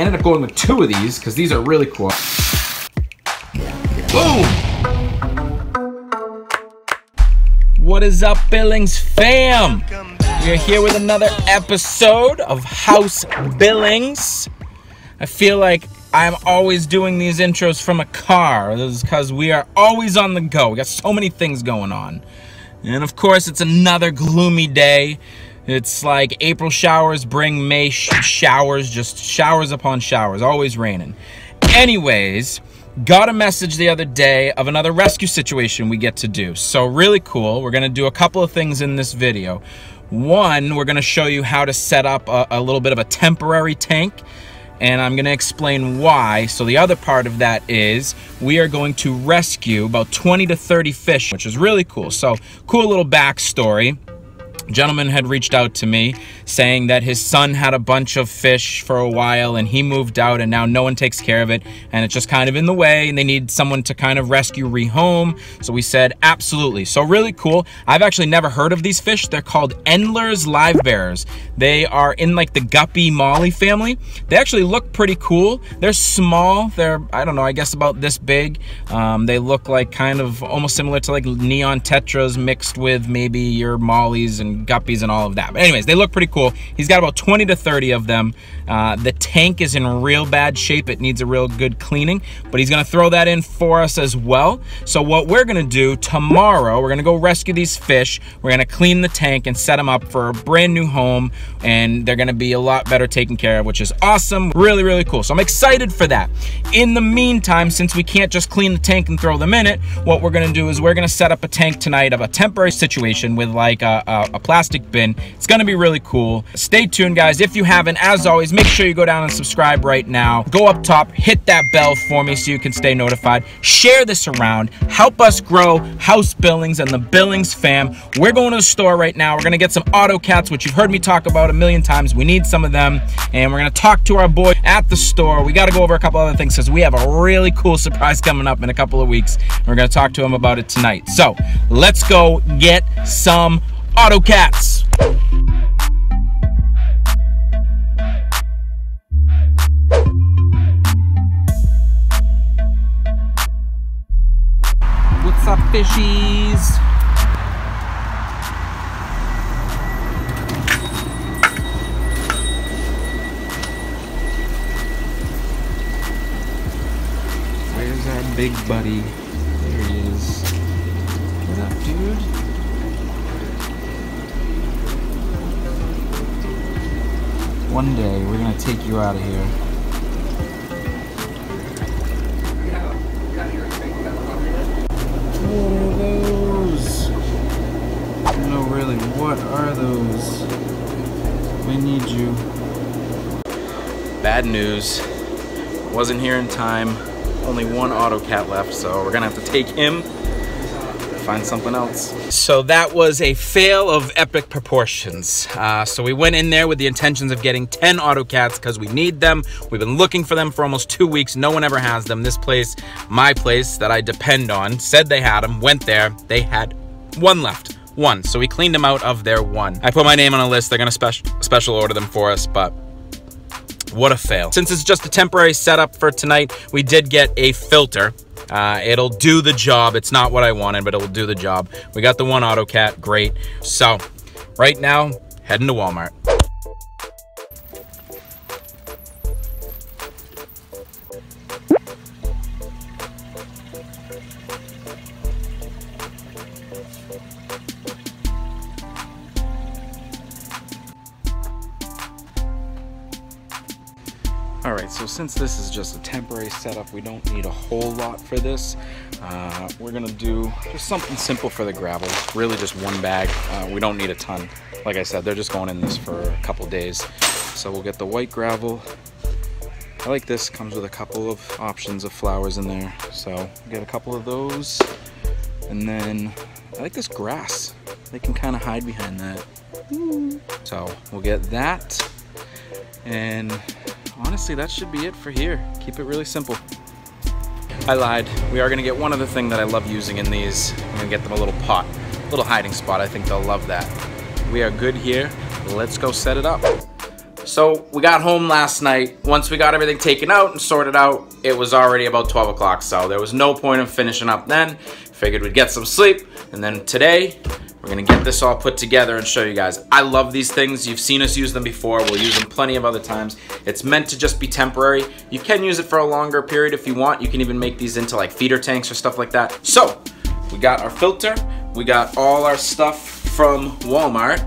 I ended up going with 2 of these because these are really cool. Boom! What is up, Billings fam? We're here with another episode of House Billings. I feel like I'm always doing these intros from a car. This is because we are always on the go. We got so many things going on. And of course, it's another gloomy day. It's like April showers bring May showers, just showers upon showers, always raining. Anyways, got a message the other day of another rescue situation we get to do. So really cool. We're going to do a couple of things in this video. One, we're going to show you how to set up a little bit of a temporary tank, and I'm going to explain why. So the other part of that is we are going to rescue about 20 to 30 fish, which is really cool. So cool little backstory. Gentleman had reached out to me saying that his son had a bunch of fish for a while and he moved out and now no one takes care of it and it's just kind of in the way and they need someone to kind of rescue, rehome. So we said absolutely. So really cool. I've actually never heard of these fish. They're called Endler's livebearers. They are in like the guppy molly family. They actually look pretty cool. They're small. They're, I don't know, I guess about this big. They look like kind of almost similar to like neon tetras mixed with maybe your mollies and guppies and all of that. But anyways, they look pretty cool. He's got about 20 to 30 of them. The tank is in real bad shape. It needs a real good cleaning, but he's going to throw that in for us as well. So what we're going to do tomorrow, we're going to go rescue these fish. We're going to clean the tank and set them up for a brand new home, and they're going to be a lot better taken care of, which is awesome. Really, really cool. So I'm excited for that. In the meantime, since we can't just clean the tank and throw them in it, what we're going to do is we're going to set up a tank tonight of a temporary situation with like a plastic bin. It's gonna be really cool. Stay tuned, guys. If you haven't, as always, make sure you go down and subscribe right now. Go up top, hit that bell for me so you can stay notified. Share this around. Help us grow House Billings and the Billings fam. We're going to the store right now. We're gonna get some AutoCats, which you've heard me talk about a million times. We need some of them, and we're gonna talk to our boy at the store. We gotta go over a couple other things because we have a really cool surprise coming up in a couple of weeks. We're gonna talk to him about it tonight. So let's go get some AutoCats. What's up, fishies? Where's our big buddy? There he is. What's up, dude? One day, we're gonna take you out of here. What are those? No, really, what are those? We need you. Bad news. Wasn't here in time. Only one AutoCat left, so we're gonna have to take him. Find something else. So that was a fail of epic proportions. So we went in there with the intentions of getting 10 AutoCats because we need them. We've been looking for them for almost 2 weeks. No one ever has them. This place, my place that I depend on, said they had them, went there, they had one left. One. So we cleaned them out of their one. I put my name on a list. They're gonna special order them for us, but what a fail. Since it's just a temporary setup for tonight, we did get a filter. It'll do the job. It's not what I wanted, but it'll do the job. We got the one AutoCat, great. So right now, heading to Walmart. All right, so since this is just a temporary setup, we don't need a whole lot for this. We're gonna do just something simple for the gravel, really just one bag. We don't need a ton. Like I said, they're just going in this for a couple days. So we'll get the white gravel. I like this, comes with a couple of options of flowers in there. So get a couple of those. And then I like this grass. They can kind of hide behind that. So we'll get that. And honestly, that should be it for here. Keep it really simple. I lied. We are gonna get one other thing that I love using in these. I'm gonna get them a little pot, a little hiding spot. I think they'll love that. We are good here. Let's go set it up. So we got home last night. Once we got everything taken out and sorted out, it was already about 12 o'clock, so there was no point in finishing up then. Figured we'd get some sleep, and then today, we're gonna get this all put together and show you guys. I love these things. You've seen us use them before. We'll use them plenty of other times. It's meant to just be temporary. You can use it for a longer period if you want. You can even make these into like feeder tanks or stuff like that. So, we got our filter. We got all our stuff from Walmart.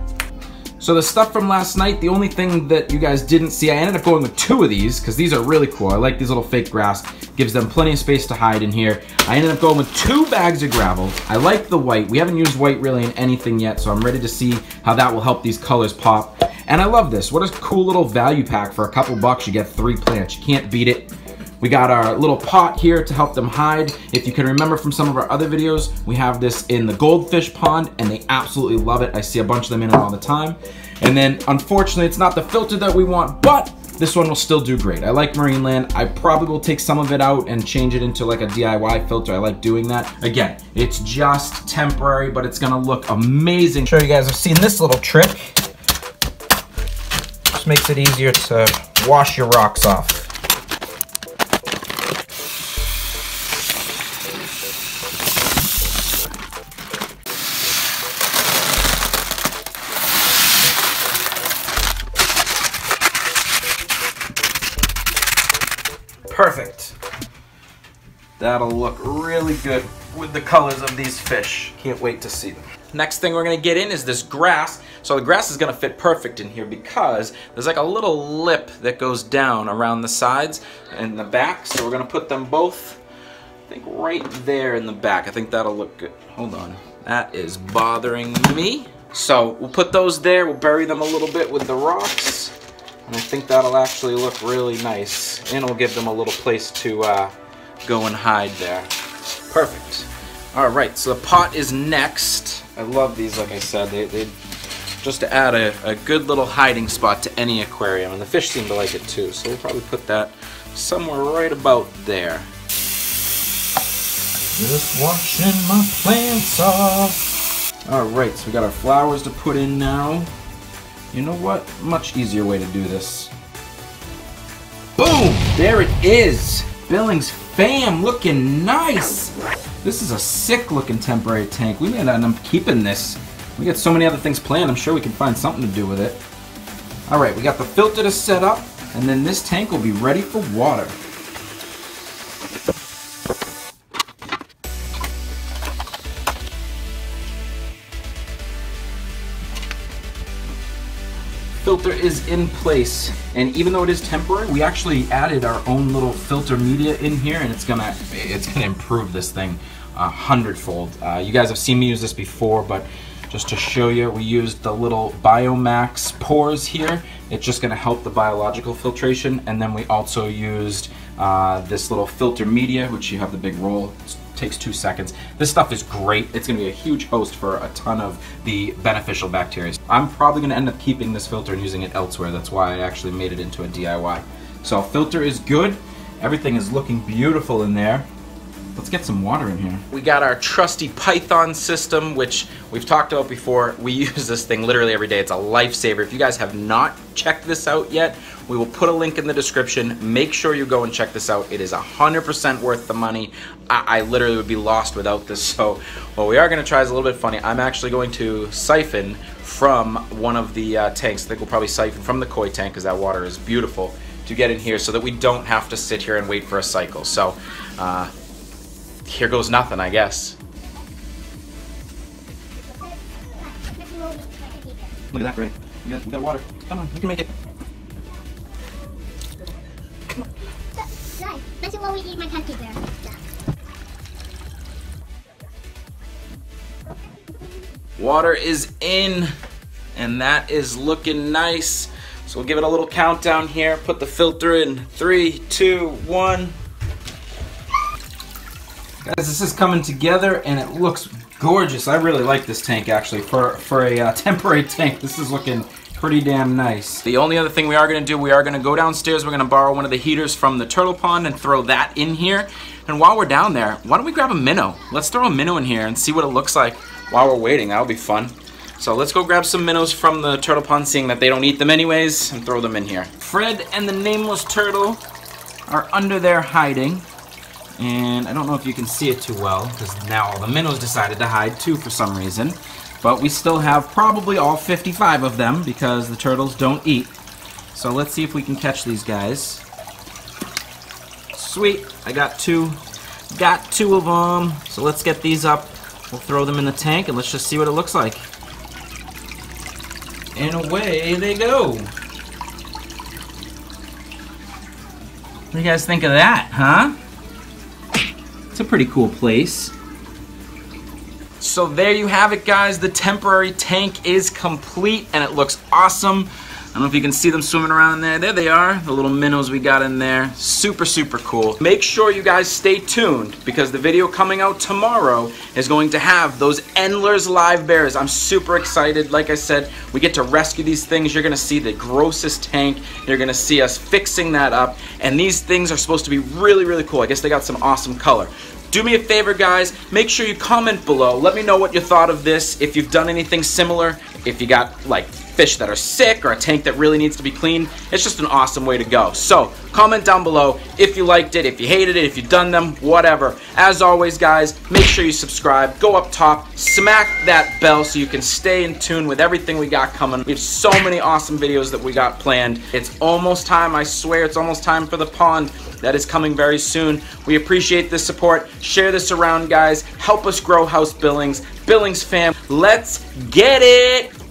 So the stuff from last night, the only thing that you guys didn't see, I ended up going with two of these because these are really cool. I like these little fake grass. Gives them plenty of space to hide in here. I ended up going with two bags of gravel. I like the white. We haven't used white really in anything yet, so I'm ready to see how that will help these colors pop. And I love this. What a cool little value pack. For a couple bucks, you get 3 plants. You can't beat it. We got our little pot here to help them hide. If you can remember from some of our other videos, we have this in the goldfish pond and they absolutely love it. I see a bunch of them in it all the time. And then unfortunately, it's not the filter that we want, but this one will still do great. I like marine land. I probably will take some of it out and change it into like a DIY filter. I like doing that. Again, it's just temporary, but it's gonna look amazing. I'm sure you guys have seen this little trick. Just makes it easier to wash your rocks off. Perfect. That'll look really good with the colors of these fish. Can't wait to see them. Next thing we're gonna get in is this grass. So the grass is gonna fit perfect in here because there's like a little lip that goes down around the sides and the back. So we're gonna put them both, I think right there in the back. I think that'll look good. Hold on, that is bothering me. So we'll put those there, we'll bury them a little bit with the rocks. And I think that'll actually look really nice. And it'll give them a little place to go and hide there. Perfect. All right, so the pot is next. I love these, like I said. They just add a good little hiding spot to any aquarium. And the fish seem to like it too. So we'll probably put that somewhere right about there. Just washing my plants off. All right, so we got our flowers to put in now. You know what? Much easier way to do this. Boom! There it is! Billings fam, looking nice! This is a sick looking temporary tank. We may not end up keeping this. We got so many other things planned, I'm sure we can find something to do with it. Alright, we got the filter to set up, and then this tank will be ready for water. Filter is in place, and even though it is temporary, we actually added our own little filter media in here, and it's gonna improve this thing 100-fold. You guys have seen me use this before, but just to show you, we used the little BioMax pores here. It's just gonna help the biological filtration, and then we also used this little filter media, which you have the big roll. It takes 2 seconds. This stuff is great. It's gonna be a huge host for a ton of the beneficial bacteria. I'm probably gonna end up keeping this filter and using it elsewhere. That's why I actually made it into a DIY. So filter is good. Everything is looking beautiful in there. Let's get some water in here. We got our trusty Python system, which we've talked about before. We use this thing literally every day. It's a lifesaver. If you guys have not checked this out yet, we will put a link in the description. Make sure you go and check this out. It is 100% worth the money. I literally would be lost without this. So what we are gonna try is a little bit funny. I'm actually going to siphon from one of the tanks. I think we'll probably siphon from the koi tank because that water is beautiful to get in here so that we don't have to sit here and wait for a cycle. So. Here goes nothing, I guess. Look at that, Fred. We got water. Come on, you can make it. Come on. Guys, this is what we eat my country bear. Water is in, and that is looking nice. So we'll give it a little countdown here. Put the filter in. 3, 2, 1. Guys, this is coming together and it looks gorgeous. I really like this tank actually. For a temporary tank, this is looking pretty damn nice. The only other thing we are gonna do, we are gonna go downstairs, we're gonna borrow one of the heaters from the turtle pond and throw that in here. And while we're down there, why don't we grab a minnow? Let's throw a minnow in here and see what it looks like while we're waiting. That'll be fun. So let's go grab some minnows from the turtle pond, seeing that they don't eat them anyways, and throw them in here. Fred and the nameless turtle are under there hiding. And I don't know if you can see it too well, because now all the minnows decided to hide too for some reason. But we still have probably all 55 of them, because the turtles don't eat. So let's see if we can catch these guys. Sweet, I got two. Got two of them. So let's get these up. We'll throw them in the tank, and let's just see what it looks like. And away they go. What do you guys think of that, huh? It's a pretty cool place. So there you have it, guys. The temporary tank is complete, and it looks awesome. I don't know if you can see them swimming around in there. There they are, the little minnows we got in there. Super, super cool. Make sure you guys stay tuned, because the video coming out tomorrow is going to have those Endler's livebearers. I'm super excited. Like I said, we get to rescue these things. You're gonna see the grossest tank. You're gonna see us fixing that up. And these things are supposed to be really, really cool. I guess they got some awesome color. Do me a favor, guys, make sure you comment below. Let me know what you thought of this, if you've done anything similar, if you got like fish that are sick or a tank that really needs to be cleaned. It's just an awesome way to go. So comment down below if you liked it, if you hated it, if you've done them, whatever. As always, guys, make sure you subscribe, go up top, smack that bell so you can stay in tune with everything we got coming. We have so many awesome videos that we got planned. It's almost time, I swear, it's almost time for the pond. That is coming very soon. We appreciate this support. Share this around, guys. Help us grow House Billings, Billings fam. Let's get it.